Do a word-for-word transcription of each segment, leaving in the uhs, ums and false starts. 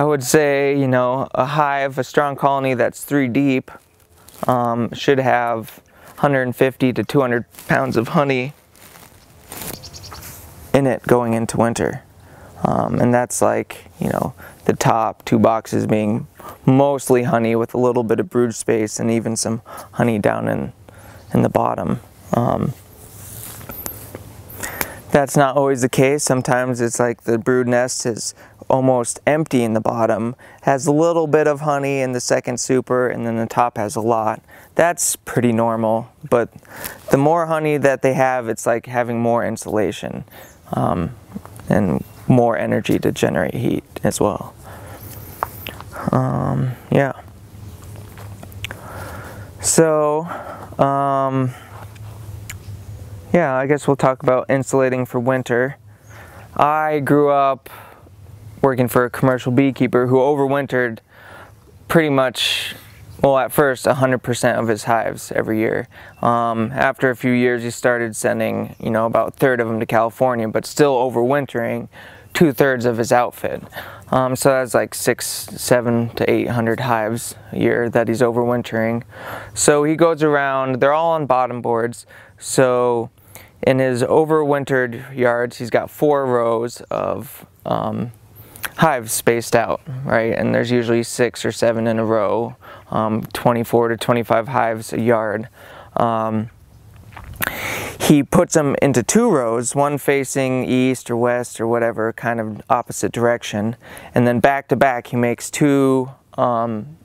I would say, you know, a hive, a strong colony that's three deep um, should have one hundred fifty to two hundred pounds of honey in it going into winter. Um, and that's like, you know, the top two boxes being mostly honey with a little bit of brood space and even some honey down in, in the bottom. Um, that's not always the case. Sometimes it's like the brood nest is almost empty in the bottom, has a little bit of honey in the second super, and then the top has a lot. That's pretty normal, but the more honey that they have, it's like having more insulation um, and more energy to generate heat as well. Um, yeah. So, um, yeah, I guess we'll talk about insulating for winter. I grew up working for a commercial beekeeper who overwintered pretty much, well, at first one hundred percent of his hives every year. Um, after a few years, he started sending, you know, about a third of them to California, but still overwintering two-thirds of his outfit. Um, so that's like six, seven to eight hundred hives a year that he's overwintering. So he goes around, they're all on bottom boards, so in his overwintered yards, he's got four rows of um, hives spaced out, right? And there's usually six or seven in a row, um, twenty-four to twenty-five hives a yard. Um, he puts them into two rows, one facing east or west or whatever, kind of opposite direction, and then back to back he makes two um,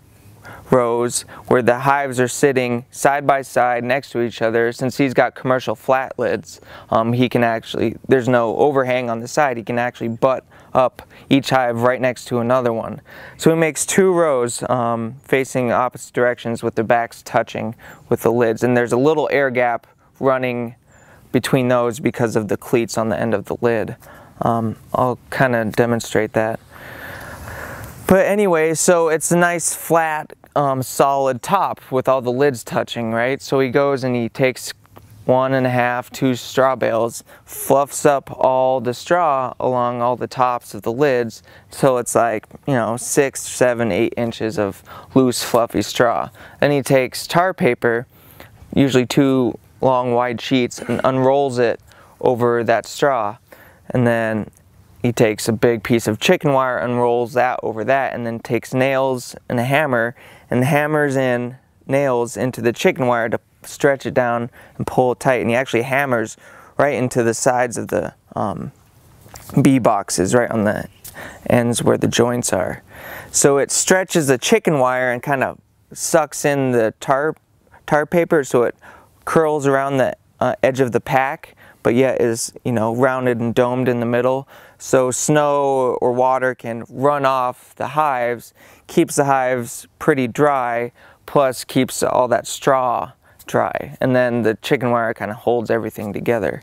rows where the hives are sitting side by side next to each other. Since he's got commercial flat lids, um, he can actually, there's no overhang on the side, he can actually butt up each hive right next to another one. So he makes two rows um, facing opposite directions with their backs touching with the lids, and there's a little air gap running between those because of the cleats on the end of the lid. Um, I'll kind of demonstrate that. But anyway, so it's a nice flat, um, solid top with all the lids touching, right? So he goes and he takes one and a half, two straw bales, fluffs up all the straw along all the tops of the lids, so it's like, you know, six, seven, eight inches of loose, fluffy straw. Then he takes tar paper, usually two long, wide sheets, and unrolls it over that straw, and then he takes a big piece of chicken wire, unrolls that over that, and then takes nails and a hammer and hammers in nails into the chicken wire to stretch it down and pull it tight. And he actually hammers right into the sides of the um, bee boxes, right on the ends where the joints are. So it stretches the chicken wire and kind of sucks in the tar, tar paper, so it curls around the uh, edge of the pack, but yet is, you know, rounded and domed in the middle. So snow or water can run off the hives, keeps the hives pretty dry, plus keeps all that straw dry. And then the chicken wire kind of holds everything together.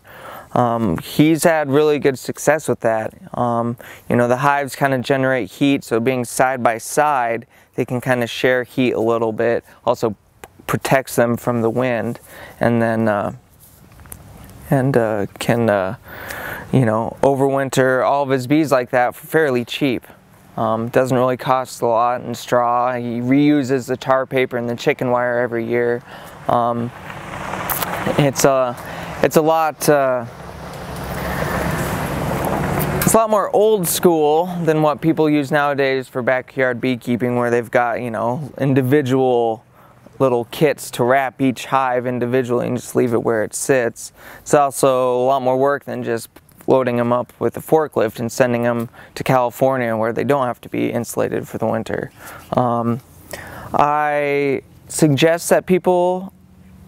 Um, he's had really good success with that. Um, you know, the hives kind of generate heat, so being side by side, they can kind of share heat a little bit. Also protects them from the wind, and then uh, and uh, can, uh, you know, overwinter all of his bees like that for fairly cheap. Um, doesn't really cost a lot in straw. He reuses the tar paper and the chicken wire every year. Um, it's a, it's a lot, uh, it's a lot more old school than what people use nowadays for backyard beekeeping, where they've got, you know, individual little kits to wrap each hive individually and just leave it where it sits. It's also a lot more work than just loading them up with a forklift and sending them to California where they don't have to be insulated for the winter. Um, I suggest that people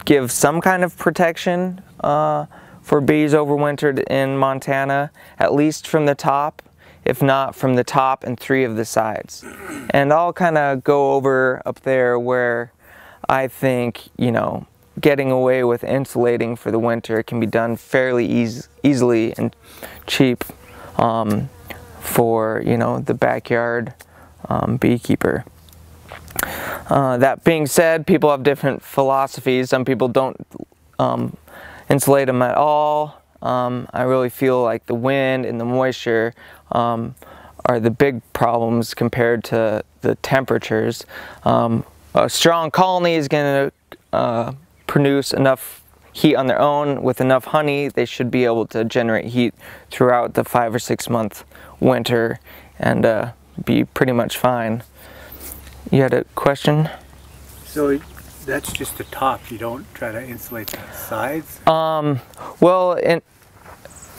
give some kind of protection uh, for bees overwintered in Montana, at least from the top, if not from the top and three of the sides. And I'll kind of go over up there where I think, you know, getting away with insulating for the winter can be done fairly easy, easily and cheap um, for, you know, the backyard um, beekeeper. Uh, that being said, people have different philosophies. Some people don't um, insulate them at all. Um, I really feel like the wind and the moisture um, are the big problems compared to the temperatures. Um, a strong colony is going to uh, produce enough heat on their own. With enough honey, they should be able to generate heat throughout the five or six month winter and uh, be pretty much fine. You had a question? So that's just the top. You don't try to insulate the sides? Um, well, and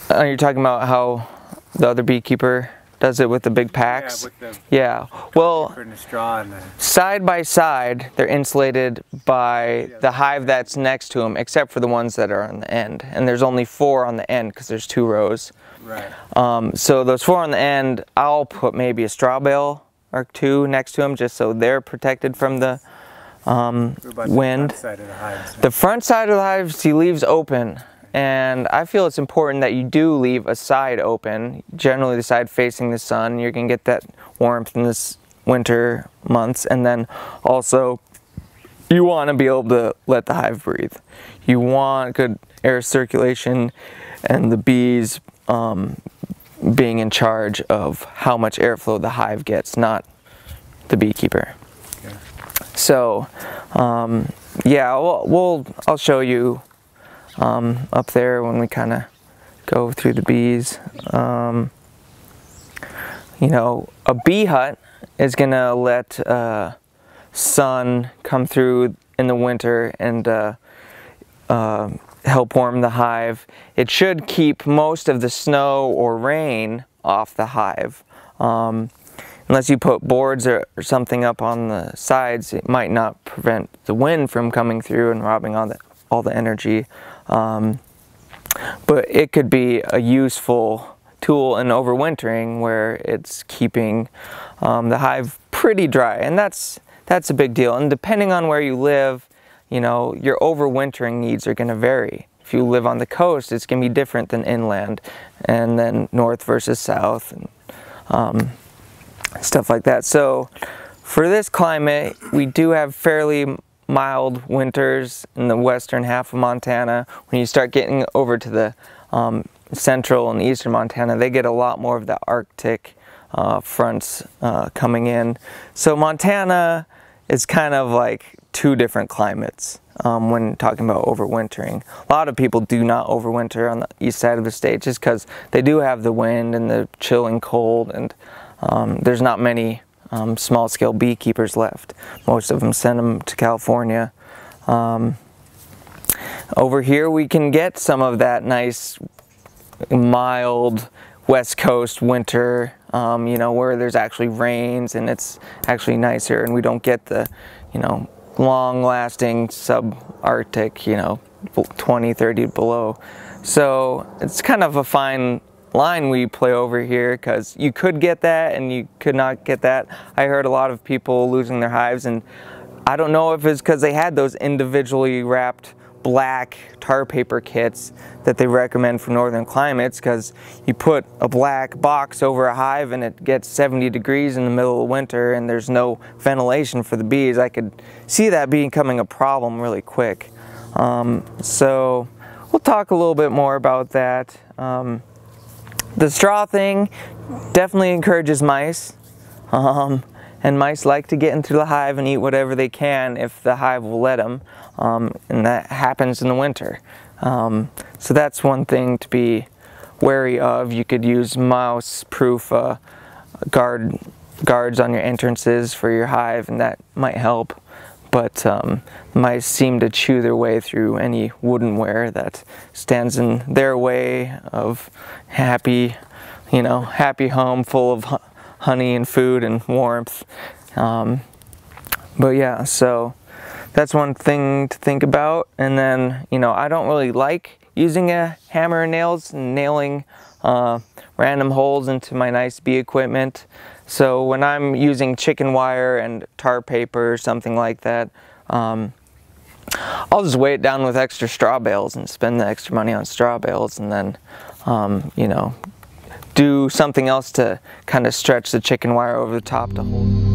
uh, you're talking about how the other beekeeper does it with the big packs? Yeah, with the, yeah. Well, and the straw and the... side by side, they're insulated by yeah, the hive that's next to them, except for the ones that are on the end. And there's only four on the end because there's two rows. Right. Um, so those four on the end, I'll put maybe a straw bale or two next to them just so they're protected from the um, wind. The front side of the hives, the front side of the hives he leaves open. And I feel it's important that you do leave a side open, generally the side facing the sun. You're going to get that warmth in this winter months. And then also you want to be able to let the hive breathe. You want good air circulation and the bees um, being in charge of how much airflow the hive gets, not the beekeeper. Okay. So um, yeah, we'll, we'll, I'll show you Um, up there when we kind of go through the bees. Um, you know, a bee hut is going to let uh, sun come through in the winter and uh, uh, help warm the hive. It should keep most of the snow or rain off the hive. Um, unless you put boards or, or something up on the sides, it might not prevent the wind from coming through and robbing all the, all the energy. Um, but it could be a useful tool in overwintering where it's keeping um, the hive pretty dry, and that's that's a big deal. And depending on where you live, you know, your overwintering needs are going to vary. If you live on the coast, it's going to be different than inland, and then north versus south, and um, stuff like that. So for this climate, we do have fairly mild winters in the western half of Montana. When you start getting over to the um, central and eastern Montana, they get a lot more of the Arctic uh, fronts uh, coming in. So Montana is kind of like two different climates um, when talking about overwintering. A lot of people do not overwinter on the east side of the state just because they do have the wind and the chilling cold, and um, there's not many Um, small-scale beekeepers left. Most of them send them to California. Um, over here we can get some of that nice mild West Coast winter, um, you know, where there's actually rains and it's actually nicer, and we don't get the, you know, long-lasting sub-Arctic, you know, twenty, thirty below. So it's kind of a fine line we play over here, because you could get that and you could not get that. I heard a lot of people losing their hives, and I don't know if it's because they had those individually wrapped black tar paper kits that they recommend for northern climates, because you put a black box over a hive and it gets seventy degrees in the middle of winter and there's no ventilation for the bees. I could see that becoming a problem really quick. Um, so we'll talk a little bit more about that. Um, The straw thing definitely encourages mice, um, and mice like to get into the hive and eat whatever they can if the hive will let them, um, and that happens in the winter. Um, so that's one thing to be wary of. You could use mouse-proof uh, guard, guards on your entrances for your hive, and that might help, but um, mice seem to chew their way through any woodenware that stands in their way of happy, you know, happy home full of honey and food and warmth. Um, but yeah, so that's one thing to think about. And then, you know, I don't really like using a hammer and nails and nailing uh, random holes into my nice bee equipment. So when I'm using chicken wire and tar paper or something like that, um, I'll just weigh it down with extra straw bales and spend the extra money on straw bales, and then, um, you know, do something else to kind of stretch the chicken wire over the top to hold.